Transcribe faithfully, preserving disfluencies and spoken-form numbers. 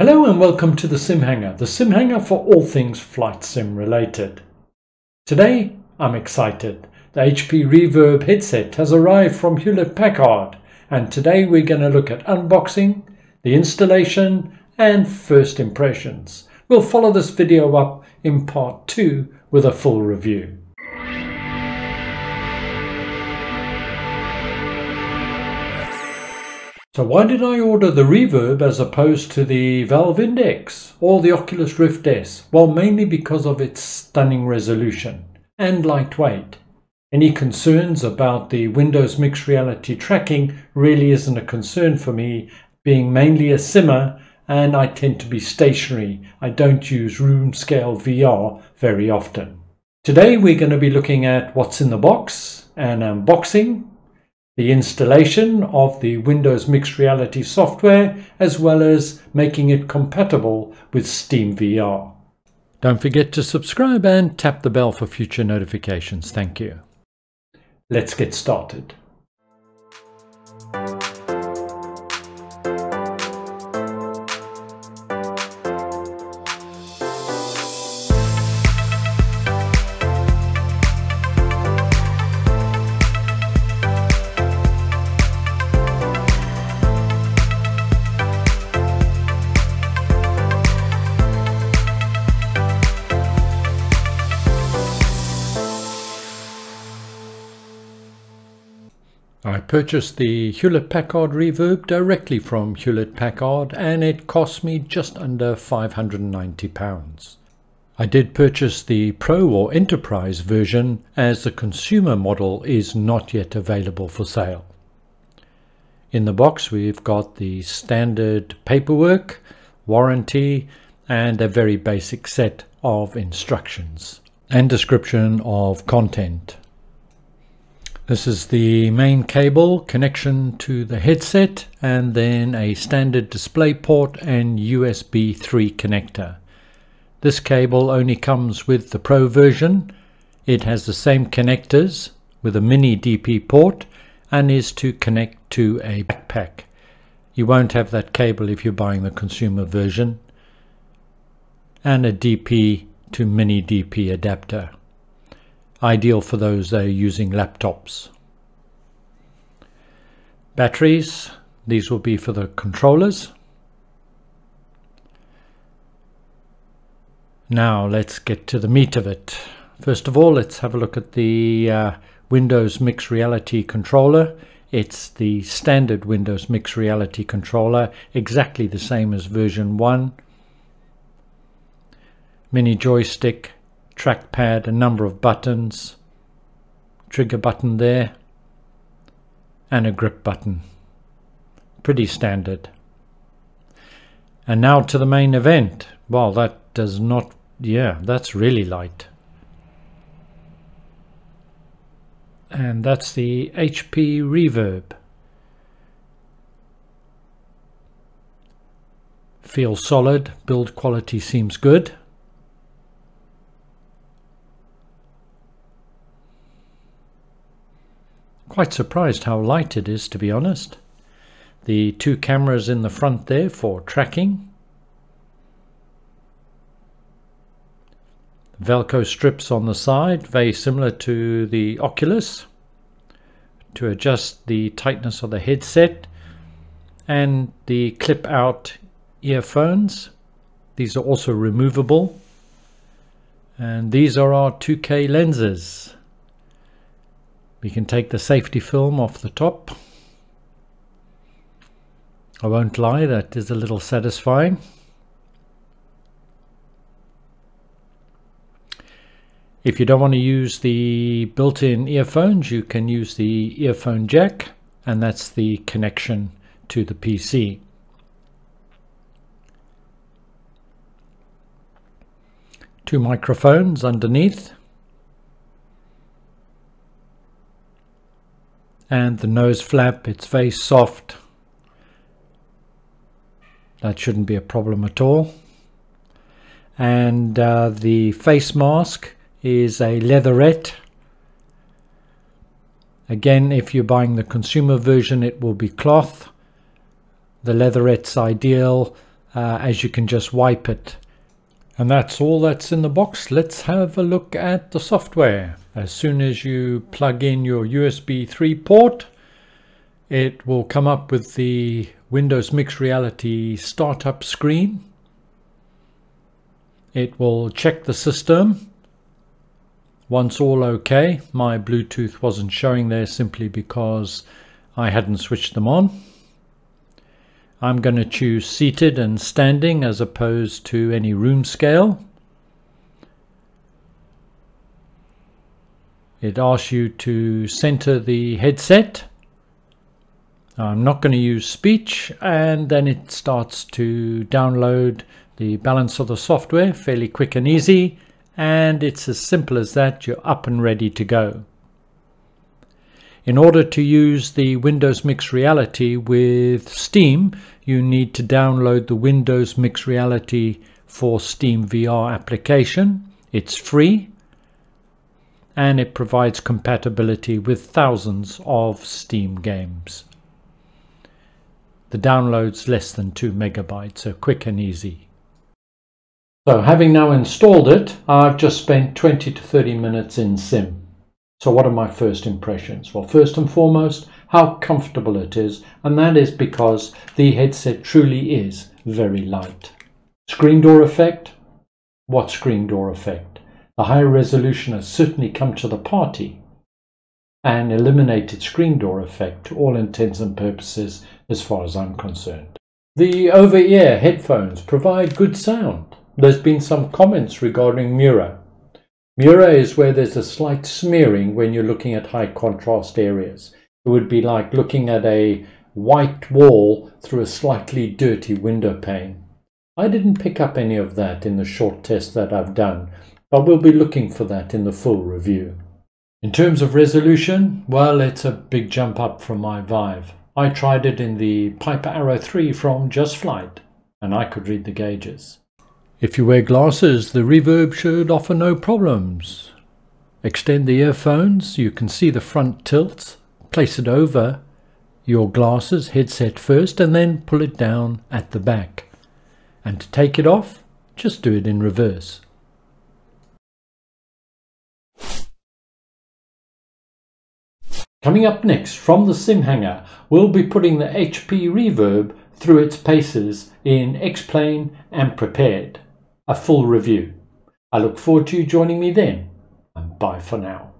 Hello and welcome to the SimHanger, the SimHanger for all things flight sim related. Today I'm excited. The H P Reverb headset has arrived from Hewlett Packard, and today we're going to look at unboxing, the installation and first impressions. We'll follow this video up in part two with a full review. So why did I order the Reverb as opposed to the Valve Index or the Oculus Rift S? Well, mainly because of its stunning resolution and lightweight. Any concerns about the Windows Mixed Reality tracking really isn't a concern for me, being mainly a simmer, and I tend to be stationary. I don't use room scale V R very often. Today we're going to be looking at what's in the box and unboxing, the installation of the Windows Mixed Reality software, as well as making it compatible with SteamVR. Don't forget to subscribe and tap the bell for future notifications. Thank you. Let's get started. I purchased the Hewlett Packard Reverb directly from Hewlett Packard, and it cost me just under five hundred and ninety pounds. I did purchase the Pro or Enterprise version, as the consumer model is not yet available for sale. In the box we've got the standard paperwork, warranty and a very basic set of instructions and description of content. This is the main cable connection to the headset, and then a standard DisplayPort and U S B three connector. This cable only comes with the Pro version. It has the same connectors with a mini D P port and is to connect to a backpack. You won't have that cable if you're buying the consumer version. And a D P to mini D P adapter. Ideal for those that are using laptops. Batteries, these will be for the controllers. Now let's get to the meat of it. First of all, let's have a look at the uh, Windows Mixed Reality controller. It's the standard Windows Mixed Reality controller, exactly the same as version one. Mini joystick, trackpad, a number of buttons, trigger button there and a grip button. Pretty standard. And now to the main event. Well, that does not, yeah, that's really light. And that's the H P Reverb. Feels solid, build quality seems good. Quite surprised how light it is, to be honest. The two cameras in the front there for tracking. Velcro strips on the side, very similar to the Oculus, to adjust the tightness of the headset, and the clip out earphones. These are also removable, and these are our two K lenses. We can take the safety film off the top. I won't lie, that is a little satisfying. If you don't want to use the built-in earphones, you can use the earphone jack, and that's the connection to the P C. Two microphones underneath. And the nose flap, it's very soft. That shouldn't be a problem at all. And uh, the face mask is a leatherette. Again, if you're buying the consumer version, it will be cloth. The leatherette's ideal uh, as you can just wipe it. And that's all that's in the box. Let's have a look at the software. As soon as you plug in your U S B three port, it will come up with the Windows Mixed Reality startup screen. It will check the system. Once all okay, my Bluetooth wasn't showing there simply because I hadn't switched them on. I'm going to choose seated and standing as opposed to any room scale. It asks you to center the headset. I'm not going to use speech, and then it starts to download the balance of the software fairly quick and easy, and it's as simple as that. You're up and ready to go. In order to use the Windows Mixed Reality with Steam, you need to download the Windows Mixed Reality for SteamVR application. It's free, and it provides compatibility with thousands of Steam games. The download's less than two megabytes, so quick and easy. So having now installed it, I've just spent twenty to thirty minutes in Sim. So what are my first impressions? Well, first and foremost, how comfortable it is, and that is because the headset truly is very light. Screen door effect? What screen door effect? The high resolution has certainly come to the party, and eliminated screen door effect to all intents and purposes as far as I'm concerned. The over-ear headphones provide good sound. There's been some comments regarding Mura. Mura is where there's a slight smearing when you're looking at high contrast areas. It would be like looking at a white wall through a slightly dirty window pane. I didn't pick up any of that in the short test that I've done, but we'll be looking for that in the full review. In terms of resolution, well, it's a big jump up from my Vive. I tried it in the Piper Arrow three from Just Flight, and I could read the gauges. If you wear glasses, the Reverb should offer no problems. Extend the earphones, you can see the front tilt, place it over your glasses, headset first, and then pull it down at the back. And to take it off, just do it in reverse. Coming up next from the SimHanger, we'll be putting the H P Reverb through its paces in X-Plane and Prepared. A full review. I look forward to you joining me then, and bye for now.